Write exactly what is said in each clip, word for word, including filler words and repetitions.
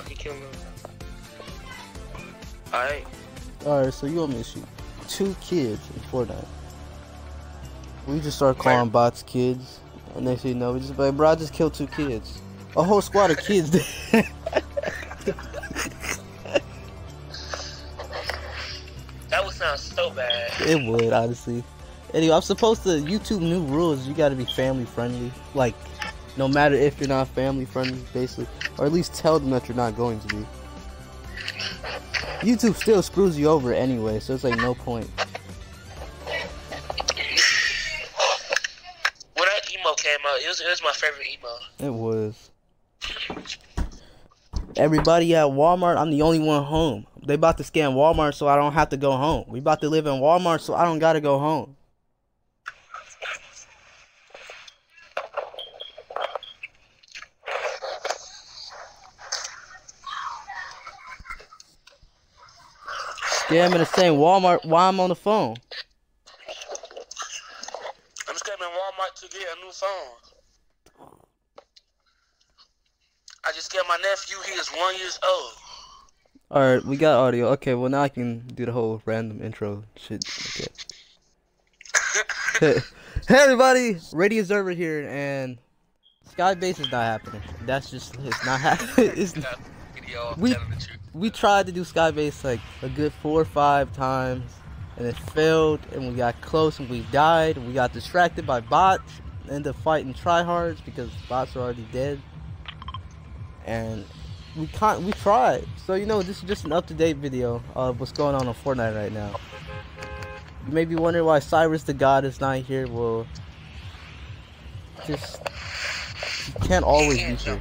I can kill me. Alright. Alright, so you'll miss you. Two kids in Fortnite. We just start calling bots kids. And next thing you know, we just be like, bro, I just killed two kids. A whole squad of kids. That would sound so bad. It would, honestly. Anyway, I'm supposed to, YouTube new rules, you gotta be family friendly. Like, no matter if you're not family friendly, basically. Or at least tell them that you're not going to be. YouTube still screws you over anyway, so it's like no point. When that emo came out, it was, it was my favorite emo. It was. Everybody at Walmart, I'm the only one home. They about to scan Walmart so I don't have to go home. We about to live in Walmart so I don't gotta go home. Yeah, I'm in the same Walmart while I'm on the phone. I'm just coming to Walmart to get a new phone. I just got my nephew, he is one years old. Alright, we got audio. Okay, well now I can do the whole random intro shit. Okay. Hey, hey everybody, Radio Observer here, and Skybase is not happening. That's just, it's not happening. It's not. We, we tried to do Skybase like a good four or five times, and it failed, and we got close and we died, and we got distracted by bots, ended up fighting tryhards because bots are already dead, and we can't, we tried. So you know, this is just an up-to-date video of what's going on on Fortnite right now. You may be wondering why Cyrus the God is not here. Well, just, he can't always be here.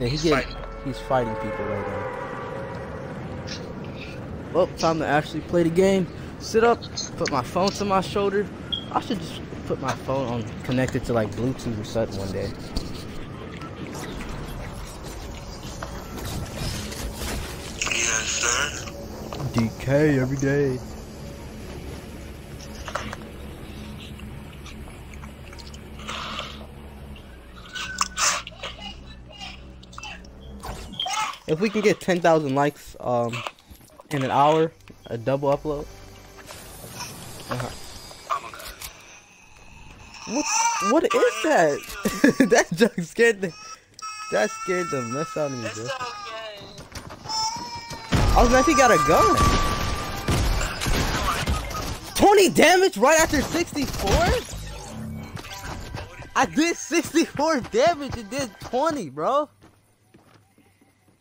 Yeah, he can't. He's fighting people right now. Well, time to actually play the game. Sit up, put my phone to my shoulder. I should just put my phone on, connected to like Bluetooth or something one day. Yes, sir. D K every day. If we can get ten thousand likes um, in an hour, a double upload. Uh-huh. Oh what? What is that? That junk scared the. That scared the mess out of me, bro. Okay. Oh, man, he got a gun. twenty damage right after sixty-four. I did sixty-four damage and did twenty, bro.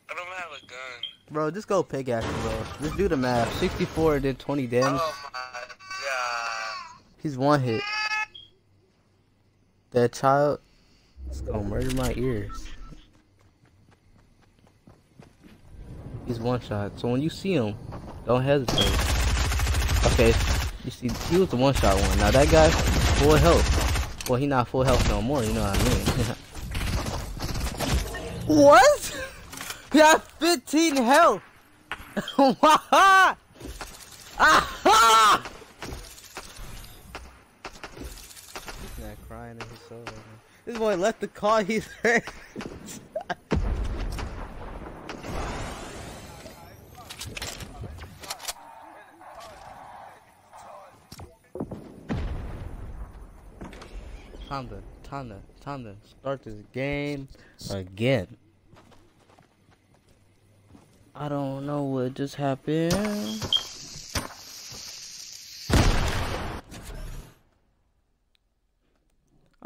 I don't have a gun. Bro, just go pickaxe, bro. Just do the math. sixty-four did twenty damage. Oh my god. He's one hit. That child is gonna murder my ears. He's one shot. So when you see him, don't hesitate. Okay, you see, he was the one shot one. Now that guy's full health. Well, he not full health no more, you know what I mean. What? He had fifteen health. Aha! Aha! He's not crying in his soul right now. This boy left the car. He's hurt. Time to, time to, time to start this game again. I don't know what just happened.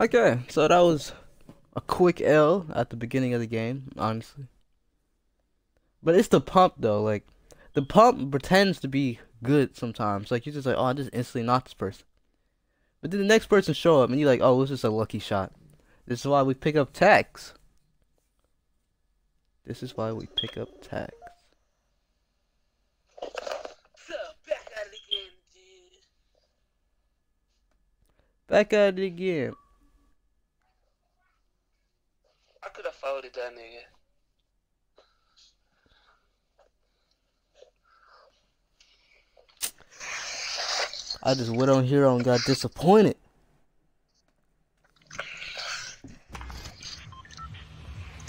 Okay, so that was a quick L at the beginning of the game, honestly. But it's the pump though, like the pump pretends to be good sometimes. Like you're just like, oh, I just instantly knocked this person. But then the next person show up and you're like, oh, it was just a lucky shot. This is why we pick up tags. This is why we pick up tags. Back at it again. I could have folded that nigga. I just went on here and got disappointed.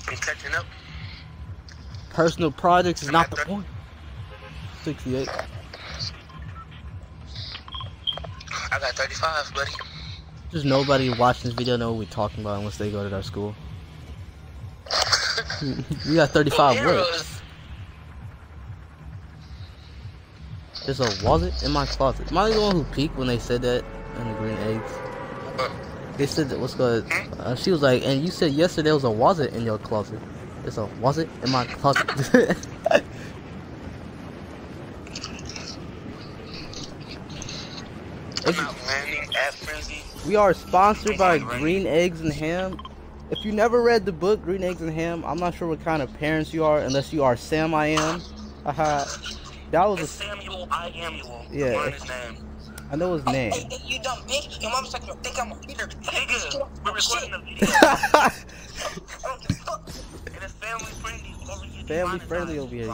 I'm catching up. personal projects is not the point. sixty-eight. I got thirty-five, buddy. There's nobody watching this video know what we're talking about unless they go to our school. We got thirty-five words. There's a wallet in my closet. Am I the one who peeked when they said that in the green eggs? They said that, what's good? Uh, she was like, and you said yesterday there was a wallet in your closet. There's a wallet in my closet. We are sponsored by Green Eggs and Ham. If you never read the book Green Eggs and Ham, I'm not sure what kind of parents you are, unless you are Sam I Am. Haha. That was a Samuel I Am. Yeah. His name. I know his name. Hey, hey, hey, you dumb bitch. Your mom's like, you think I'm a leader. Nigga, we're recording a video. It is family friendly over here. Family friendly over here.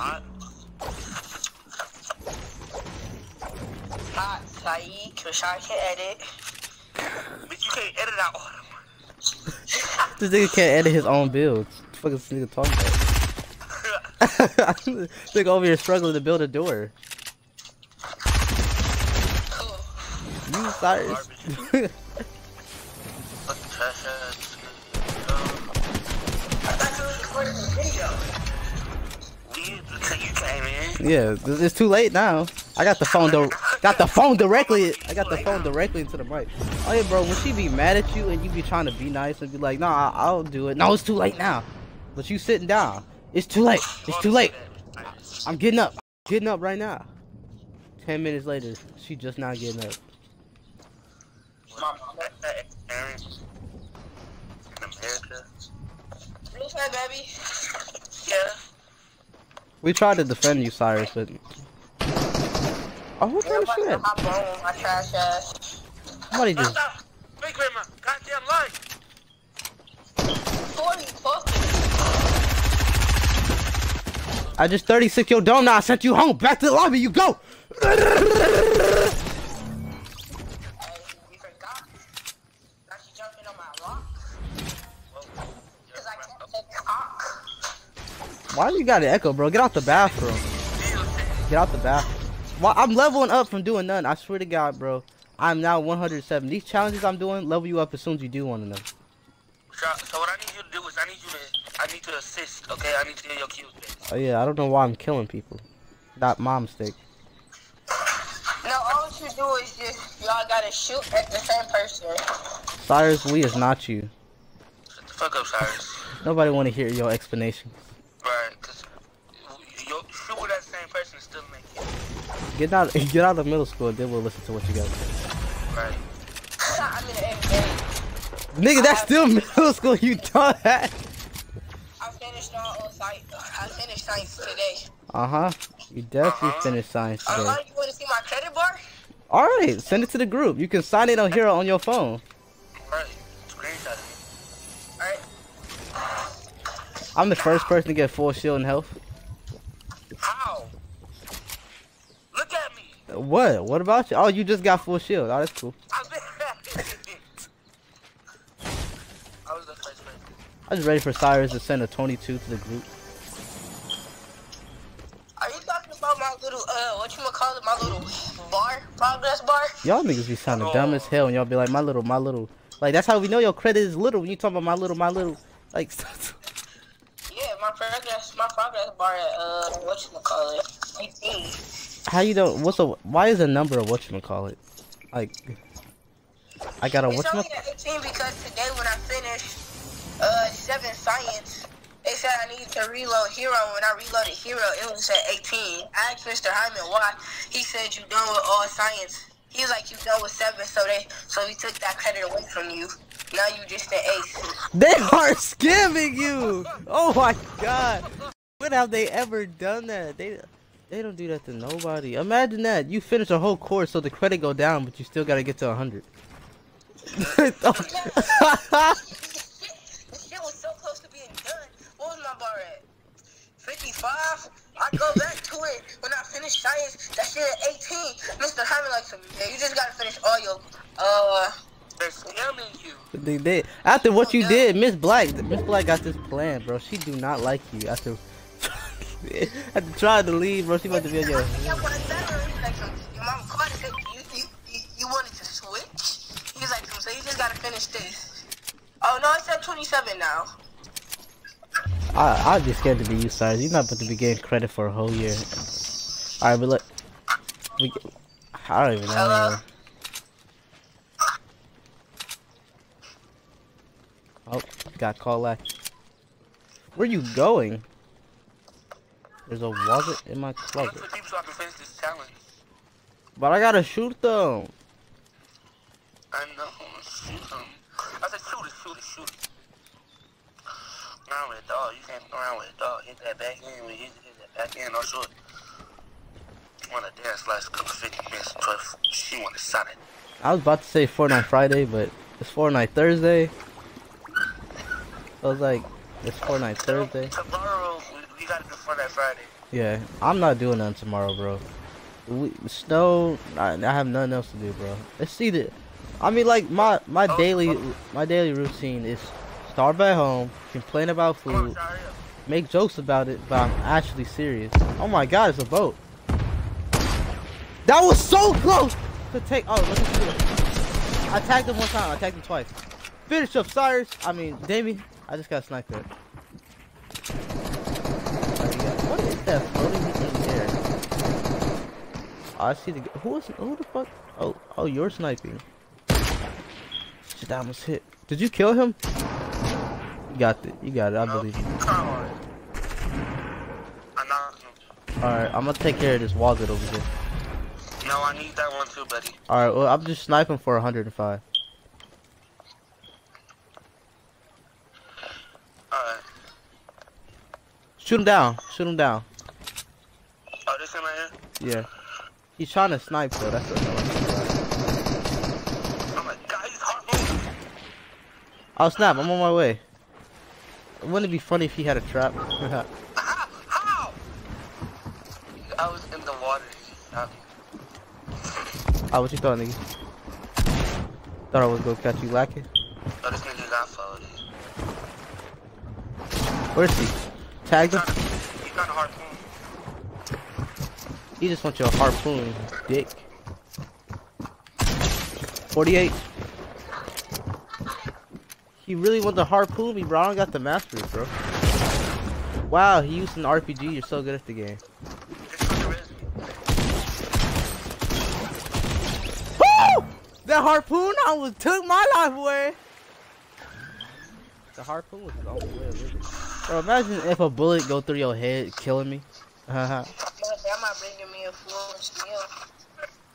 Hot Saeed, wish I could edit. Bitch, you can't edit out all of them. This nigga can't edit his own builds. What the fuck is this nigga talking about? This nigga over here struggling to build a door. You Cyrus. Yeah, it's too late now. I got the phone door. Got the phone directly. I got the phone directly into the mic. Oh yeah, bro. When she be mad at you and you be trying to be nice and be like, "Nah, I'll do it." No, it's too late now. But you sitting down. It's too late. It's too late. I'm getting up. I'm getting up right now. Ten minutes later, she just not getting up. We tried to defend you, Cyrus, but. Oh, what kind of shit? My trash ass. Somebody just... Stop, stop. Big Rimmer, goddamn life. I just thirty-six your dome. Now I sent you home. Back to the lobby. You go. Why do you got an echo, bro? Get out the bathroom. Get out the bathroom. Well, I'm leveling up from doing none. I swear to God, bro. I'm now one hundred seven. These challenges I'm doing level you up as soon as you do one of them. So, so what I need you to do is I need you to I need to assist, okay? I need to hear your cues. Oh yeah, I don't know why I'm killing people. Not my mistake. No, all you do is just y'all gotta shoot at the same person. Cyrus, we is not you. Shut the fuck up, Cyrus. Nobody wanna hear your explanations. Right, cause you shoot at that same person and still make it. Get out, get out of middle school, then we'll listen to what you got to say. Right. I'm in eighth grade. Nigga, that's still middle school, you dumbass. I finished all science. I finished science today. Uh-huh. You definitely uh-huh. finished science today. Uh-huh. You want to see my credit bar? All right, send it to the group. You can sign it on here on your phone. All right. Screenshot it. All right. I'm the first person to get full shield and health. How? Look at me. What? What about you? Oh, you just got full shield. Oh, that's cool. I was the first person. I was ready for Cyrus to send a twenty-two to the group. Are you talking about my little, uh, what you gonna call it? My little bar? Progress bar? Y'all niggas be sounding oh. dumb as hell, and y'all be like, my little, my little. Like, that's how we know your credit is little when you talking about my little, my little. Like, yeah, my progress, my progress bar, uh, what you gonna call it? eighteen. How you don't? What's a? Why is a number a whatchamacallit? Like, I got a whatchamacallit? It's only at eighteen because today when I finished uh seven science, they said I needed to reload hero. When I reloaded hero, it was at eighteen. I asked Mister Hyman why. He said you done with all science. He was like you done with seven, so they so he took that credit away from you. Now you just an ace. They are scamming you. Oh my God. When have they ever done that? They. They don't do that to nobody. Imagine that. You finish a whole course so the credit go down, but you still gotta get to one hundred. This shit was so close to being done. What was my bar at? fifty-five? I go back to it when I finish science. That shit at eighteen. Mister Hyman likes to me. Yeah, you just gotta finish all your, uh... They're scamming you. They did. After what you did, Miss Black, Miss Black got this plan, bro. She do not like you. After... I'm trying to leave, bro. She about to be on your. Y'all want better reflexes. Your mom, come on, you, you, you, you wanted to switch? He was like, so you just gotta finish this. Oh, no, it's at twenty-seven now. I, I'd be scared to be you, size. You're not about to be getting credit for a whole year. Alright, but look. We, I don't even know. Hello? Oh, got call lag. Where are you going? There's a wallet in my closet. So I can finish this challenge. But I gotta shoot them. I know, shoot them. I said shoot it, shoot it, shoot it. Around with a dog, you can't go around with a dog. Hit that back end, hit that back end, no shoot. You wanna dance last couple fifty minutes, twelve, she wanna sign it. I was about to say Fortnite Friday, but it's Fortnite Thursday. I was like, it's Fortnite Thursday. Tomorrow, we, we gotta do Fortnite Friday. Yeah, I'm not doing nothing tomorrow, bro. We, snow, I, I have nothing else to do, bro. Let's see the, I mean, like, my, my oh, daily, oh. my daily routine is starve at home, complain about food, oh, make jokes about it, but I'm actually serious. Oh my God, it's a boat. That was so close to take, oh, let me see it. I tagged him one time, I tagged him twice. Finish up, Cyrus, I mean, Davey. I just got sniped at. What is that floating in there? Oh, I see the. Who is? Who the fuck? Oh, oh, you're sniping. Shit, that almost hit. Did you kill him? You got it. You got it. I no. believe you. Alright, I'm gonna take care of this wallet over here. No, I need that one too, buddy. Alright, well, I'm just sniping for one hundred and five. Shoot him down. Shoot him down. Oh, this guy right here? Yeah. He's trying to snipe, though. That's what I'm saying. Oh, my God. He's hard-moving. Oh, snap. I'm on my way. Wouldn't it be funny if he had a trap? How? How? I was in the water. How? Oh, what you thought, nigga? Thought I was going to catch you lacking? Oh, this nigga got followed. Where's he? Tagged him. He got a harpoon. He just wants your harpoon, dick. forty-eight. He really wants to harpoon me, bro. I don't got the mastery, bro. Wow, he used an R P G. You're so good at the game. Woo! That harpoon almost took my life away. The harpoon was all the way with it. Bro, imagine if a bullet go through your head, killing me. Uh-huh.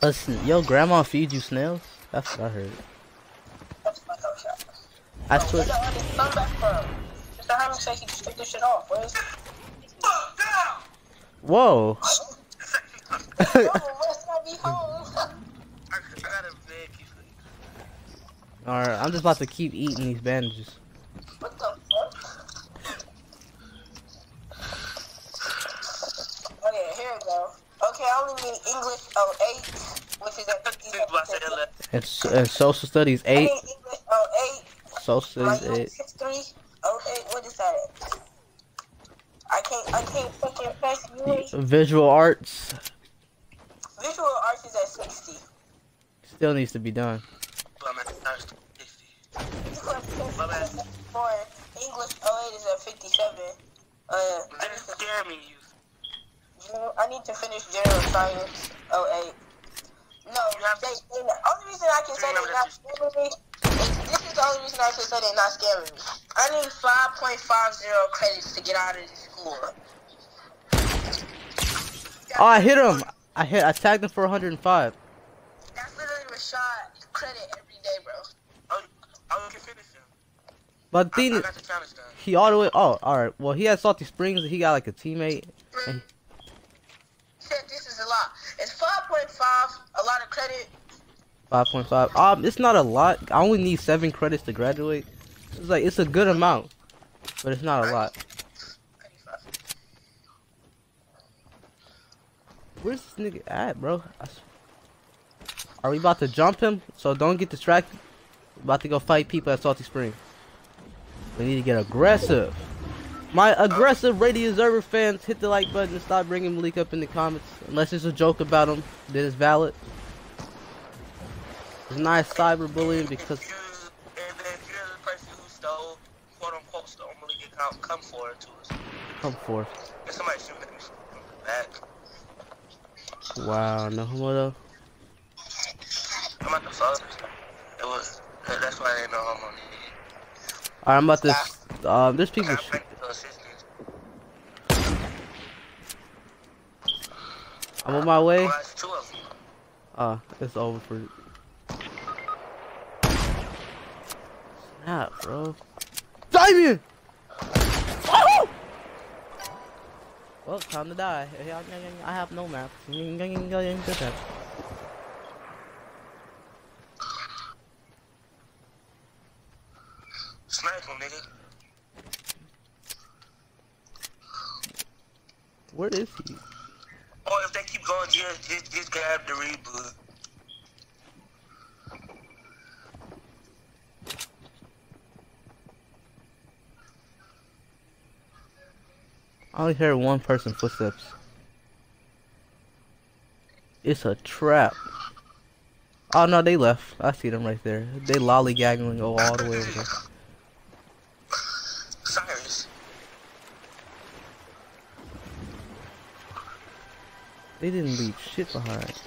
Listen, your grandma feeds you snails? That's what I heard. I swear. Whoa. Alright, I'm just about to keep eating these bandages. What the fuck? Okay, I only need English oh eight, which is at fifty-seven. It's and social studies eight. I need English oh eight. Social studies like, eight. Six, three, oh eight. What is that? I can't. I can't fucking pass you. Visual arts. Visual arts is at sixty. Still needs to be done. Well, I'm at sixty. English oh eight is at fifty-seven. Uh. That is scaring you. I need to finish general science oh eight. No, they, they not, only reason I can say they're not scamming me is, this is the only reason I can say they're not scamming me. I need five point five zero credits to get out of this school. Oh, I hit him. I hit. I tagged him for one hundred and five. That's literally Rashad's credit every day, bro. Oh, I can finish him. But the, I, I got the challenge done. He all the way. Oh, all right. Well, he had Salty Springs. And he got like a teammate. Mm-hmm. and, This is a lot. It's five point five, a lot of credit. five point five. Um, it's not a lot. I only need seven credits to graduate. It's like it's a good amount, but it's not a lot. Where's this nigga at, bro? Are we about to jump him? So don't get distracted. We're about to go fight people at Salty Spring. We need to get aggressive. My aggressive Radio Observer fans, hit the like button and stop bringing Malik up in the comments. Unless it's a joke about him, then it's valid. It's not cyberbullying because if you're the person who stole, quote unquote, stole Malik's account, come forward to us. Come forward. If somebody shooting at me from the back. Wow, no homo. I'm about to fuck. It was. That's why I ain't no homo. Alright, I'm about to. Um, uh, there's people. I'm on my way. Uh, it's over for it. Snap, bro. Damien! Oh! Well, time to die. I have no map. Sniper, nigga. Where is he? Oh, if they keep going, just, just, just grab the reboot. I only hear one person footsteps. It's a trap. Oh no, they left. I see them right there. They lollygagging go all the way over there. Cyrus. They didn't leave shit behind.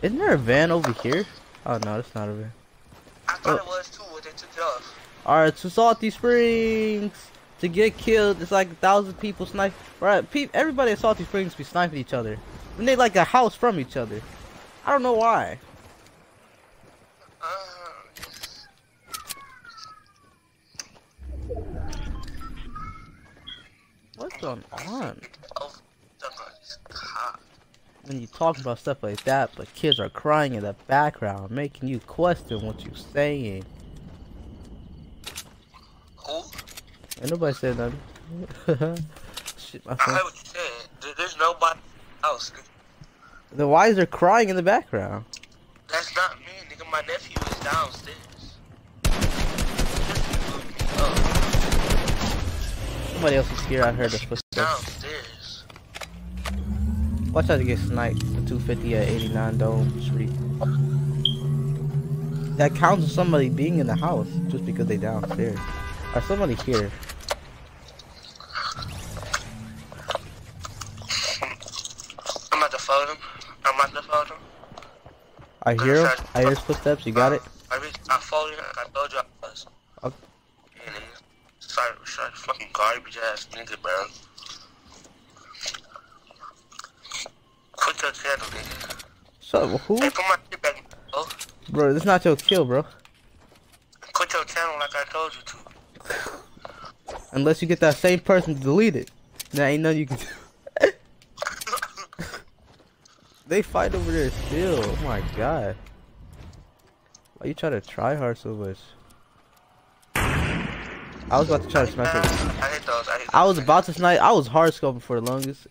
Isn't there a van over here? Oh no, that's not a van. I thought oh. It was too, but they took it off. Alright, to Salty Springs. To get killed, it's like a thousand people snipe. Right, pe everybody at Salty Springs be sniping each other. And they like a house from each other. I don't know why. Uh, What's going on? When you talk about stuff like that, but kids are crying in the background, making you question what you're saying. And nobody said nothing. Shit, my friend. I heard what you said. There's nobody else. Then why is there crying in the background? That's not me, nigga. My nephew is downstairs. Somebody else is scared. I heard the footsteps. Downstairs. Watch out to get sniped. two fifty at eighty-nine Dome Street. That counts as somebody being in the house just because they downstairs. Or somebody here. I'm about to follow them. I'm about to follow them. I hear him. I hear his footsteps. You got uh, it? I reached, I followed him. I told you I was. Okay. And then, sorry, sorry, fucking garbage ass nigga, bro. Quit your channel, nigga. So, who? Hey, put my shit back, bro. Bro, this is not your kill, bro. Quit your channel like I told you to. Unless you get that same person to delete it. Now ain't nothing you can do. They fight over there still. Oh my god. Why you try to try hard so much? I was about to try to smash it. I hit those. I hit those. I was about to snipe. I was hard scoping for the longest.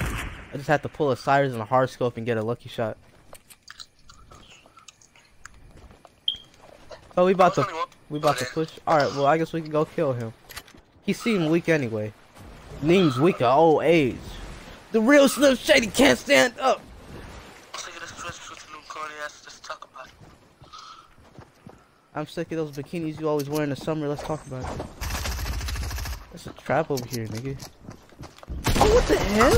I just had to pull a Cyrus and a hard scope and get a lucky shot. Oh, we about to we about to push. All right, well I guess we can go kill him. He seemed weak anyway. Neem's weak at old age. The real Slim Shady can't stand up. I'm sick of those bikinis you always wear in the summer. Let's talk about it. There's a trap over here, nigga. Oh, what the hell?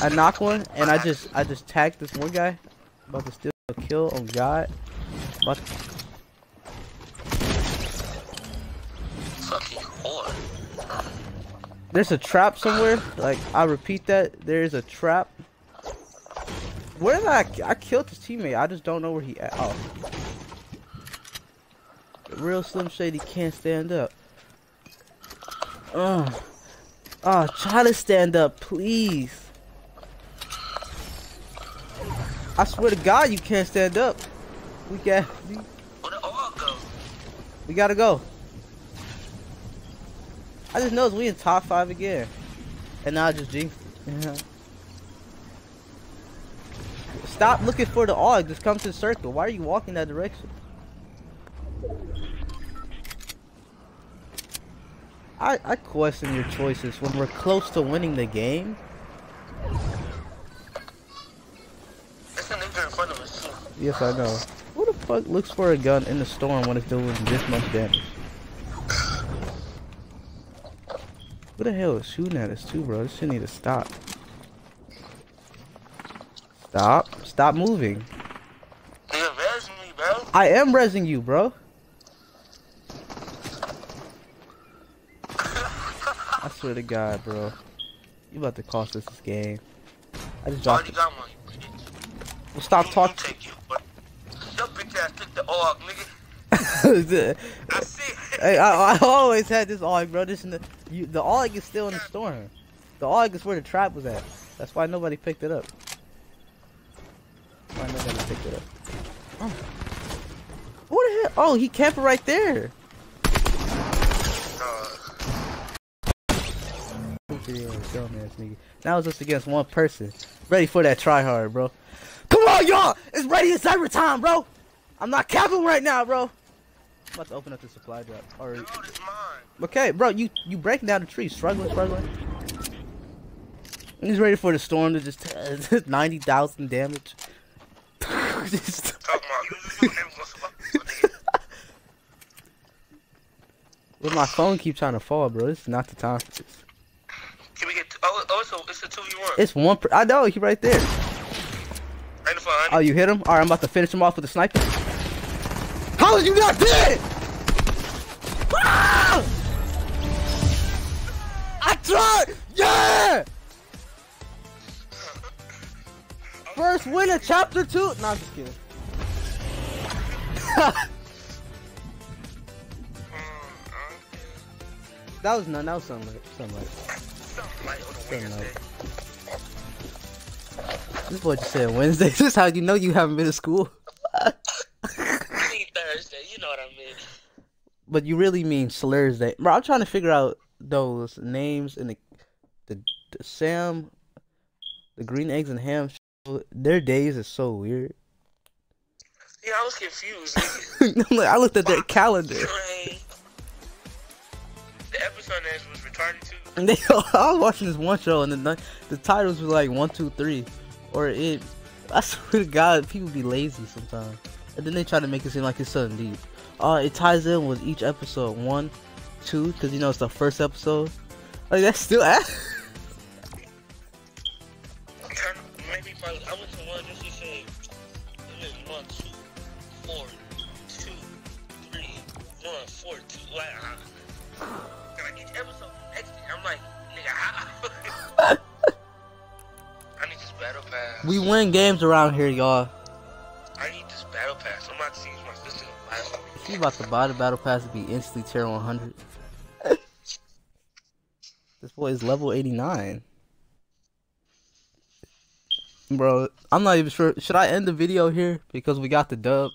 I knocked one and I just I just tagged this one guy. I'm about to steal. Kill on God. What? Fucking whore. There's a trap somewhere. Like, I repeat that. There is a trap. Where did I? I killed his teammate. I just don't know where he at. Oh. The real Slim Shady can't stand up. Oh. Oh, try to stand up, please. I swear to God, you can't stand up. We got. We gotta go. I just noticed we in top five again, and now I just jinxed it. Stop looking for the aug. Just come to the circle. Why are you walking that direction? I, I question your choices when we're close to winning the game. There's a nigga in front of us too. Yes, I know. Who the fuck looks for a gun in the storm when it's doing this much damage? Who the hell is shooting at us too, bro? This shit need to stop. Stop. Stop moving. You're rezzing me, bro. I am rezzing you, bro. I swear to God, bro. You about to cost us this game. I just dropped it. Got one. Well, stop talking. Your bitch ass took the O G, nigga. I see. Hey, I, I always had this O G, bro. This in the, you, the O G is still in the storm. The O G is where the trap was at. That's why nobody picked it up. Why nobody picked it up? Oh. What the hell? Oh, he camped right there. Now it's just against one person. Ready for that try hard, bro. Come on, y'all! It's ready as every time, bro! I'm not capping right now, bro! I'm about to open up the supply drop. Or... Dude, it's mine. Okay, bro, you, you breaking down the tree. Struggling, struggling. He's ready for the storm to just uh, ninety thousand damage. Just... With my phone keep trying to fall, bro. This is not the time for this. Can we get? T oh, oh, it's a, it's a two v one. It's one. Per I know he right there. Right oh, you hit him. All right, I'm about to finish him off with a sniper. How is you not dead? Ah! I tried. Yeah. First win of chapter two. No, I'm just kidding. That was none. That was something like something like. This boy just said Wednesday. This is how you know you haven't been to school. I mean Thursday, you know what I mean. But you really mean Thursday, bro. I'm trying to figure out those names and the the, the Sam, the green eggs and ham. Their days are so weird. Yeah, I was confused. I looked at their calendar. The episode names was retarded too. And they, I was watching this one show and the the titles were like one, two, three, or it. I swear to God, people be lazy sometimes, and then they try to make it seem like it's something deep. Uh, it ties in with each episode one, two, because you know it's the first episode. Like that's still ass. Maybe probably I went to one just to say it is one, two, four, two, three, one, four, two. Like, like each episode. I'm like, nigga, I need this battle pass. We win games around here, y'all. I need this battle pass. I'm about to see my sister battle. She about to buy the battle pass to be instantly tier one hundred. This boy is level eighty-nine. Bro, I'm not even sure. Should I end the video here? Because we got the dub.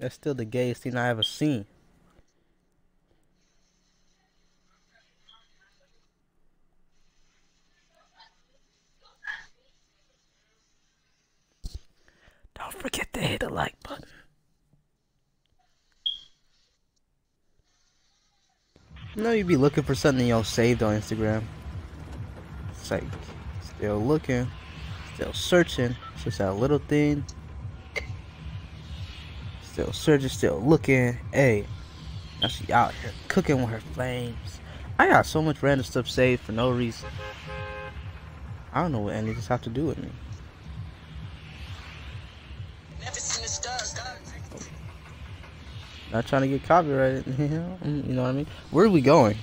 That's still the gayest thing I ever seen. Don't forget to hit the like button. You know you be looking for something y'all saved on Instagram. It's like, still looking, still searching. It's just that little thing. Still surgeon, still looking. Hey, now she out here cooking with her flames. I got so much random stuff saved for no reason. I don't know what any of this have to do with me. Never seen the stars, God. Not trying to get copyrighted, you know, you know what I mean? Where are we going?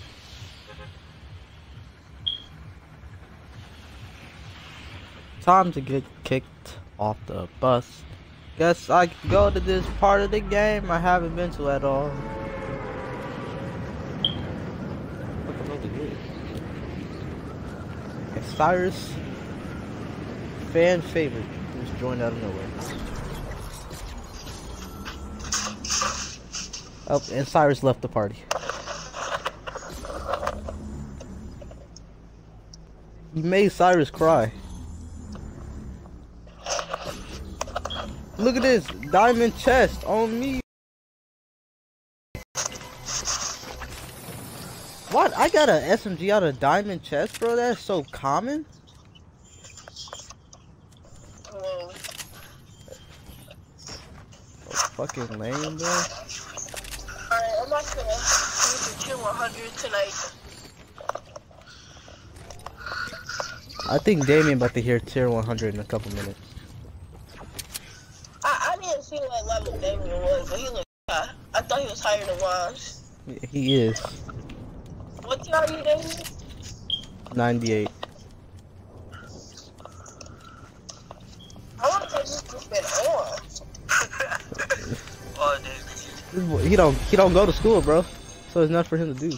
Time to get kicked off the bus. Guess I can go to this part of the game I haven't been to at all. What the hell is this? Cyrus. fan favorite just joined out of nowhere. Oh, and Cyrus left the party. You made Cyrus cry. Look at this diamond chest on me. What? I got an S M G out of diamond chest, bro? That's so common. Hello. That's fucking lame, bro. Alright, I'm not gonna use the kill one hundred tonight. I think Damien about to hear tier one hundred in a couple minutes. I, I didn't see what level Damien was, but he looked high. I thought he was higher than Waz. He is. What tier are you, Damien? ninety-eight. I want to just put that on. He don't he don't go to school, bro. So there's nothing for him to do.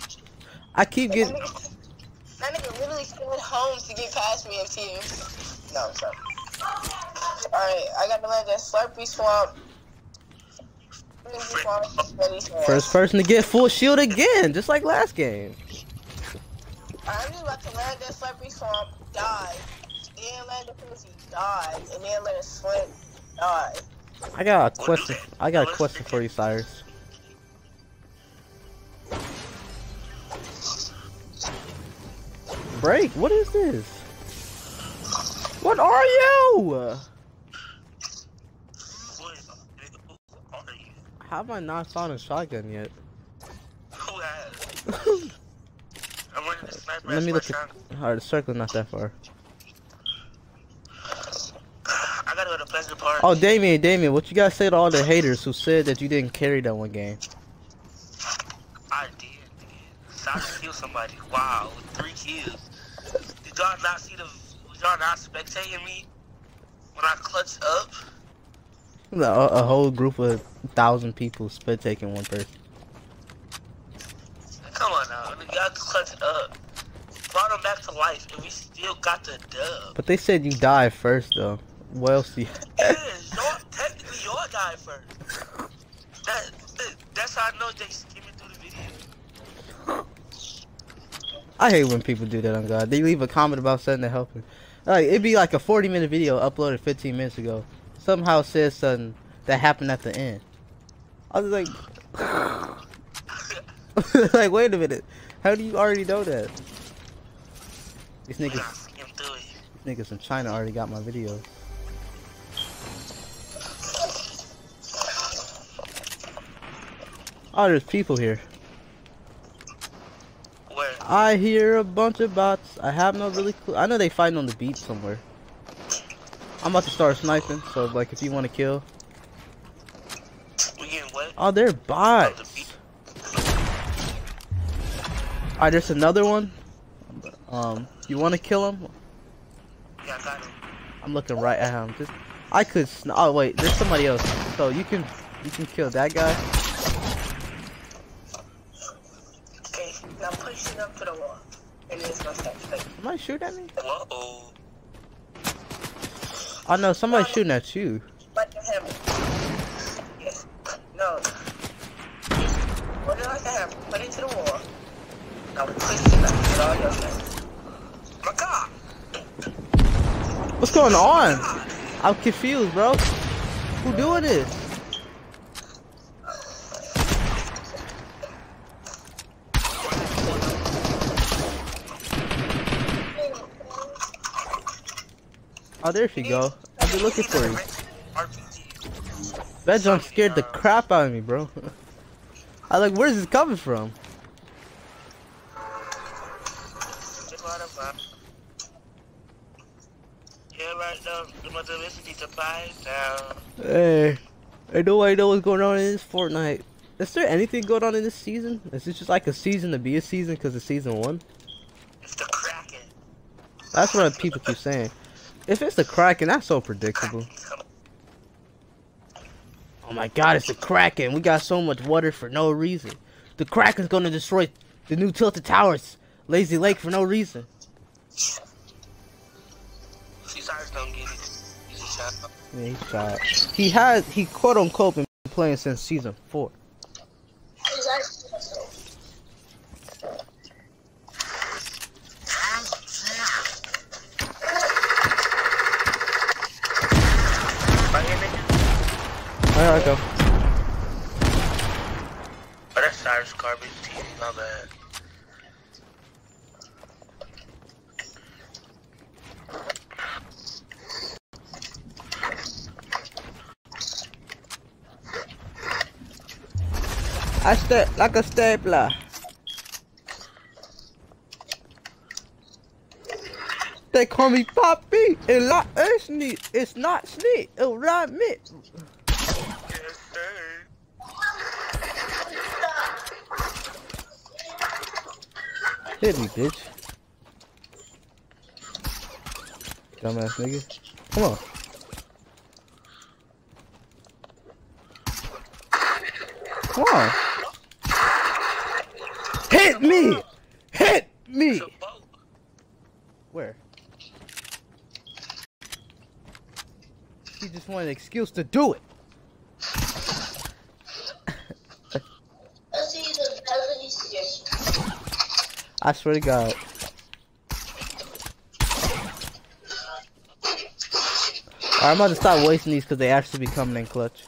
I keep getting. That nigga literally spent homes to get past me in teams. No, I'm sorry. Alright, I got the legend. Slurpee Swamp. First person to get full shield again, just like last game. Alright, I'm just about to land that Slurpee Swamp, die. Then land the pussy, die. And then let it slip, die. I got a question. I got a question for you, Cyrus. Break? What is this? What are you? How have I not found a shotgun yet? Who has? I'm running the sniper. Let me look at. Alright, the circle's not that far. I gotta go to Pleasant Park. Oh, Damien, Damien, what you gotta say to all the haters who said that you didn't carry that one game? I did. I killed somebody. Wow, three kills. Did y'all not see the? Was y'all not spectating me when I clutched up? No, a, a whole group of thousand people spectating one person. Come on now, y'all clutched up. Brought them back to life, and we still got the dub. But they said you died first, though. What else do you? Yeah, y'all technically y'all died first. That, that that's how I know they skipping through the video. I hate when people do that on God. They leave a comment about something to help them. Like, it'd be like a forty minute video uploaded fifteen minutes ago. Somehow it says something that happened at the end. I was like... like, wait a minute. How do you already know that? These niggas... These niggas from China already got my videos. Oh, there's people here. I hear a bunch of bots. I have no really clue. I know they fighting on the beach somewhere. I'm about to start sniping, so like if you want to kill. We getting wet? Oh, they're bots. The Alright, there's another one. Um, you want to kill him? Yeah, I got him. I'm looking right at him. Just, I could. Sn oh wait, there's somebody else. So you can, you can kill that guy. Up to the wall, and it's gonna start fighting. Somebody shoot at me? Uh oh. Oh no, somebody's no, shooting at you. Like a hammer. Yes. No. Put it like a hammer. Put it to the wall. Now push it back with all your hands. My God. What's going on? I'm confused, bro. Who doing this? Oh, there she go. I've been looking for you. That jump scared the crap out of me, bro. I like, where's this coming from? Hey, hey, nobody know what's going on in this Fortnite. Is there anything going on in this season? Is this just like a season to be a season because it's season one? It's the Kraken. That's what people keep saying. If it's the Kraken, that's so predictable. Oh my God, it's the Kraken. We got so much water for no reason. The Kraken's gonna destroy the new Tilted Towers, Lazy Lake for no reason. T-Size don't get it. He's a shot. Yeah, he's shot. He has, he quote unquote been playing since season four. Alright, go. Oh, that's Cyrus garbage team, my bad. I step like a stapler. They call me Poppy, and like a sneak. It's not sneak, it'll rhyme it. Hit me, bitch. Dumbass nigga. Come on. Come on. Hit me! Hit me! Where? He just wanted an excuse to do it. I swear to God. Alright, I'm about to stop wasting these because they actually be coming in clutch.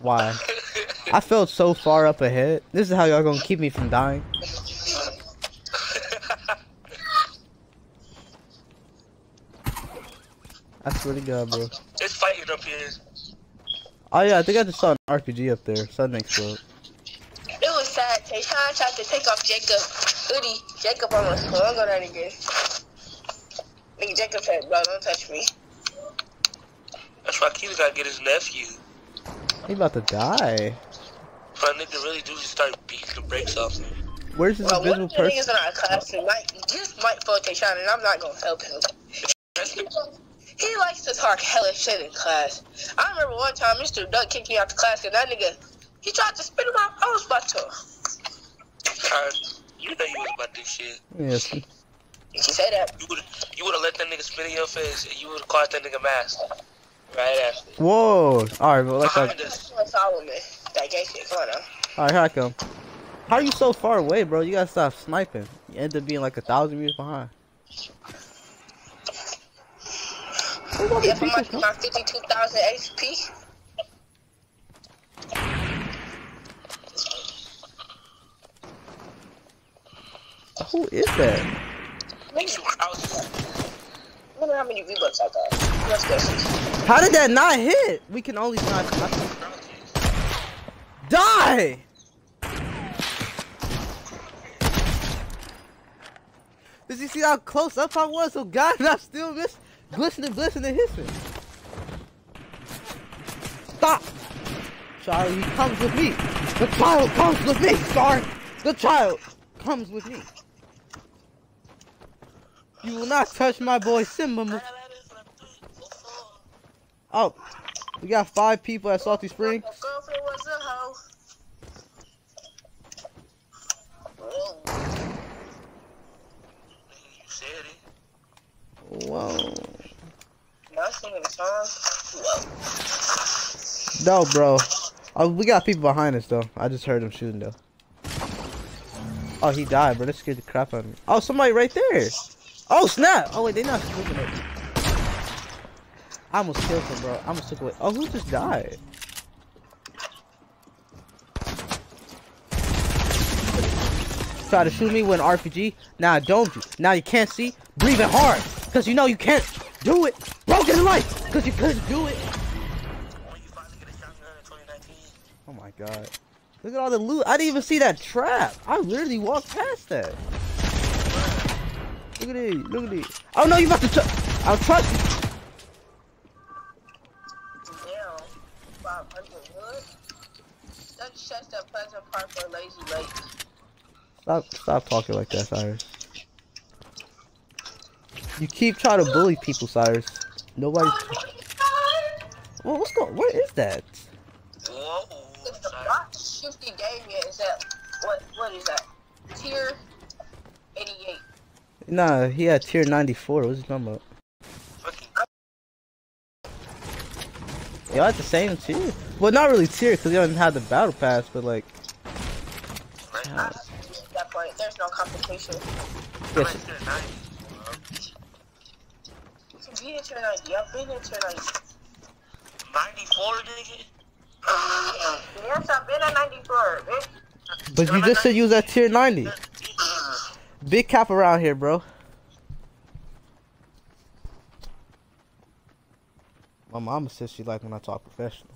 Why? I felt so far up ahead. This is how y'all gonna keep me from dying. I swear to God, bro. It's fighting up here. Oh yeah, I think I just saw an R P G up there. Something exploded. Tayshawn tried to take off Jacob hoodie. Jacob almost swung on that again. Nigga, Jacob said, bro, don't touch me. That's why Keita gotta get his nephew. He about to die. But I need to really do just start beating the brakes off him. Where's this well, invisible person? Well, one of the niggas in our class who might, just might fool Tayshawn, and I'm not gonna help him. He likes to talk hella shit in class. I remember one time Mister Duck kicked me out the class, and that nigga, he tried to spit him out. I was about to. You know you was about this shit. Yes. Did you say that? You would you would have let that nigga spit in your face, and you would have caught that nigga mask right after. Whoa! All right, bro. Let's go. All right, here I come. How are you so far away, bro? You gotta stop sniping. You end up being like a thousand meters behind. Yeah, for my, my fifty-two thousand H P. Who is that? Look at how many V-Bucks I got. Let's go. How did that not hit? We can only snipe. Die! Did you see how close up I was? So God, and I still missed. Glistening, glistening, hissing. Stop! Sorry, he comes with me. The child comes with me. Sorry, the child comes with me. You will not touch my boy Simba. Oh, we got five people at Salty Springs. Whoa. No, bro. Oh, we got people behind us though. I just heard them shooting though. Oh, he died, bro. That scared the crap out of me. Oh, somebody right there. Oh snap! Oh wait, they not scooping it. I almost killed him, bro. I almost took away. Oh, who just died? Try to shoot me with an R P G? Nah, don't you? Now you can't see. Breathing hard, cause you know you can't do it. Broken life, cause you couldn't do it. Oh my God! Look at all the loot. I didn't even see that trap. I literally walked past that. Look at it, look at it. Oh no, you about to tr- I'll trust you. Damn, five hundred wood? That's just a pleasant park for lazy ladies. Stop, stop talking like that, Cyrus. You keep trying to bully people, Cyrus. Nobody- Well, what's going- what is that? Whoa, it's the box shift he gave me. Is that- what- what is that? Tier eighty-eight. Nah, he had tier ninety-four. What's he talking about? Y'all had the same tier. Well, not really tier because y'all didn't have the battle pass, but like. Uh, that point, there's no complication. Yes. Be in tier ninety. I've been in tier ninety. ninety-four, nigga. Yes, I've been at ninety-four, bitch. But you just said you was at tier ninety. Big cap around here, bro. My mama says she like when I talk professional.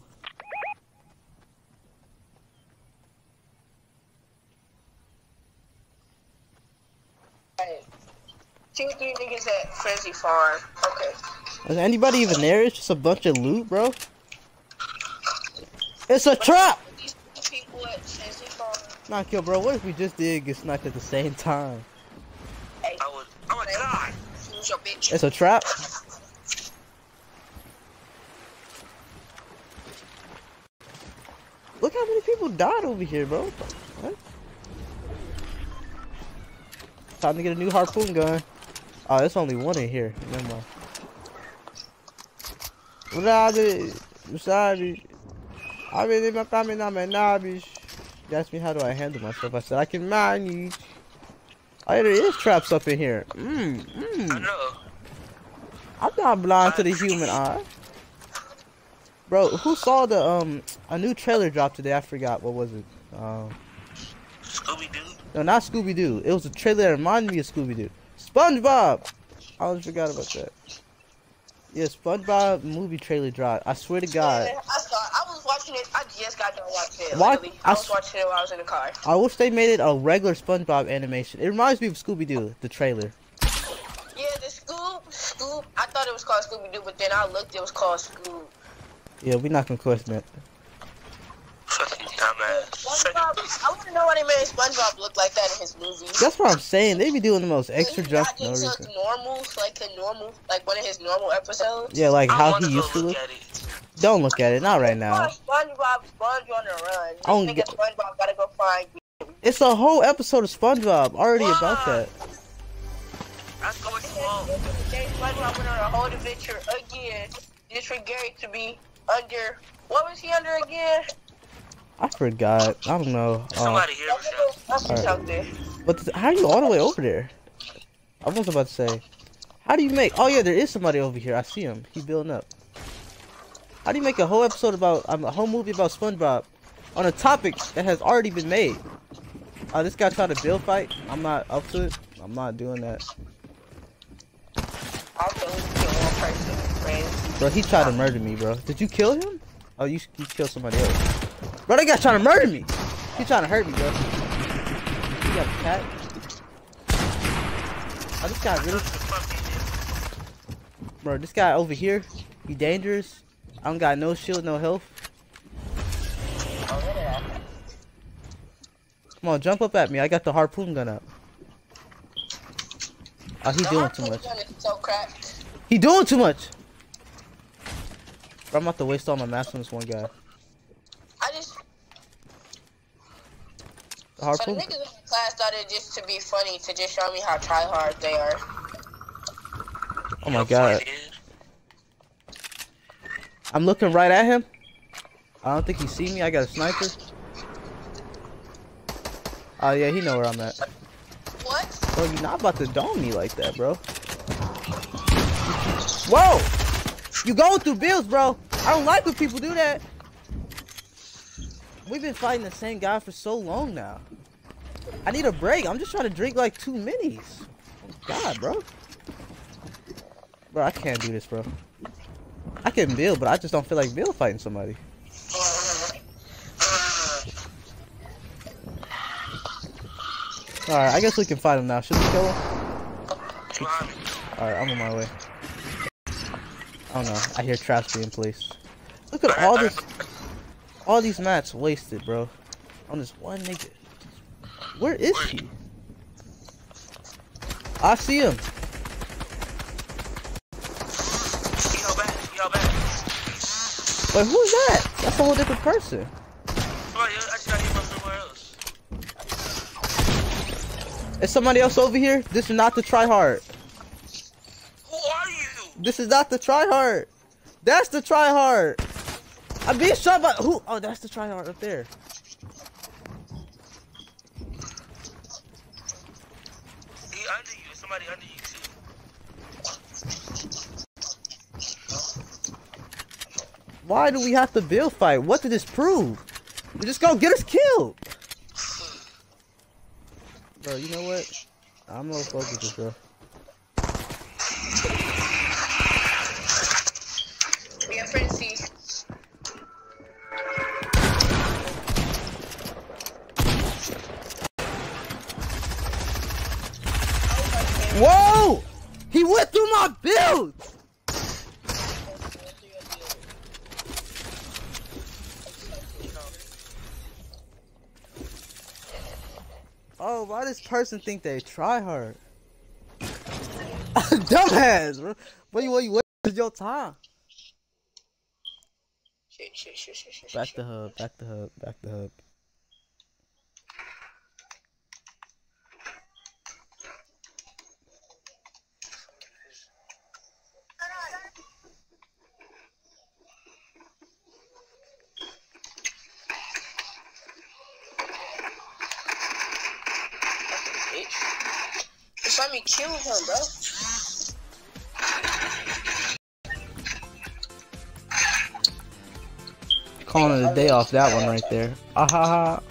Hey. Two, three niggas at Frenzy Farm. Okay. Is anybody even there? It's just a bunch of loot, bro. It's a trap! Nah, kill, bro. What if we just did get sniped at the same time? Hey. I would, I would die. It's a trap. Look how many people died over here, bro. What? Time to get a new harpoon gun. Oh, there's only one in here. Never mind. What I did, sorry. I really my family, I'm a nobbish. You asked me how do I handle myself. I said I can manage. Oh, yeah, there is traps up in here. Mm, mm. I know. I'm not blind I to the human eye. Bro, who saw the um a new trailer drop today? I forgot what was it. Um, Scooby Doo. No, not Scooby Doo. It was a trailer that reminded me of Scooby Doo. SpongeBob. I always forgot about that. Yeah, SpongeBob movie trailer drop. I swear to God. Yeah, I saw it. I was watching it. I just got done watching it. Why? I was watching it while I was in the car. I wish they made it a regular SpongeBob animation. It reminds me of Scooby-Doo, the trailer. Yeah, the Scoop, Scoop. I thought it was called Scooby-Doo, but then I looked, it was called Scoop. Yeah, we're not gonna question that. Fucking dumbass. I wanna know why they made SpongeBob look like that in his movies. That's what I'm saying. They be doing the most extra junk. He no took normal, like a normal, like one of his normal episodes. Yeah, like I how he used to look. Don't look at it, not right now. SpongeBob, Sponge on the run. This oh, nigga SpongeBob gotta go find you. It's a whole episode of SpongeBob already wow. about that. That's going slow. SpongeBob went on a whole adventure again, just for Gary to be under. What was he under again? I forgot. I don't know. Somebody here was shot. But how are you all the way over there? I was about to say, how do you make? Oh yeah, there is somebody over here. I see him. He's building up. How do you make a whole episode about um, a whole movie about SpongeBob on a topic that has already been made? Oh, this guy tried to build fight. I'm not up to it. I'm not doing that. I'll kill one person, friends. Bro, he tried to murder me, bro. Did you kill him? Oh, you you killed somebody else. Bro, that guy trying to murder me. He trying to hurt me, bro. You got a cat? Oh, this guy really... Bro, this guy over here, he dangerous. I don't got no shield, no health. Come on, jump up at me. I got the harpoon gun up. Oh, he doing too much. He doing too much. Bro, I'm about to waste all my mass on this one guy. So the niggas in the class thought it just to be funny, to just show me how try hard they are. Oh my god. I'm looking right at him. I don't think he see me. I got a sniper. Oh yeah, he know where I'm at. What? Bro, you're not about to dome me like that, bro. Whoa! You going through bills, bro. I don't like when people do that. We've been fighting the same guy for so long now. I need a break. I'm just trying to drink like two minis. Oh, God, bro. Bro, I can't do this, bro. I can build, but I just don't feel like build fighting somebody. Alright, I guess we can fight him now. Should we kill him? Alright, I'm on my way. Oh no, I hear traps being placed. Look at all this... All these mats wasted, bro. On this one nigga. Where is he? I see him. But who is that? That's a whole different person. Is somebody else over here? This is not the try hard. Who are you? This is not the try hard. That's the try hard. I'm being shot by who? Oh, that's the try hard up there. He under you. Somebody under you too. Why do we have to build fight? What did this prove? We just gonna get us killed. Bro, you know what? I'm gonna focus this, bro. We have frenzy. Whoa! He went through my build! Oh, why does person think they try hard? Dumbass, bro. What you, what you wasting your time? Back the hub, back the hub, back the hub. Let me kill him, bro. Calling it a day off that one right there. Ahaha.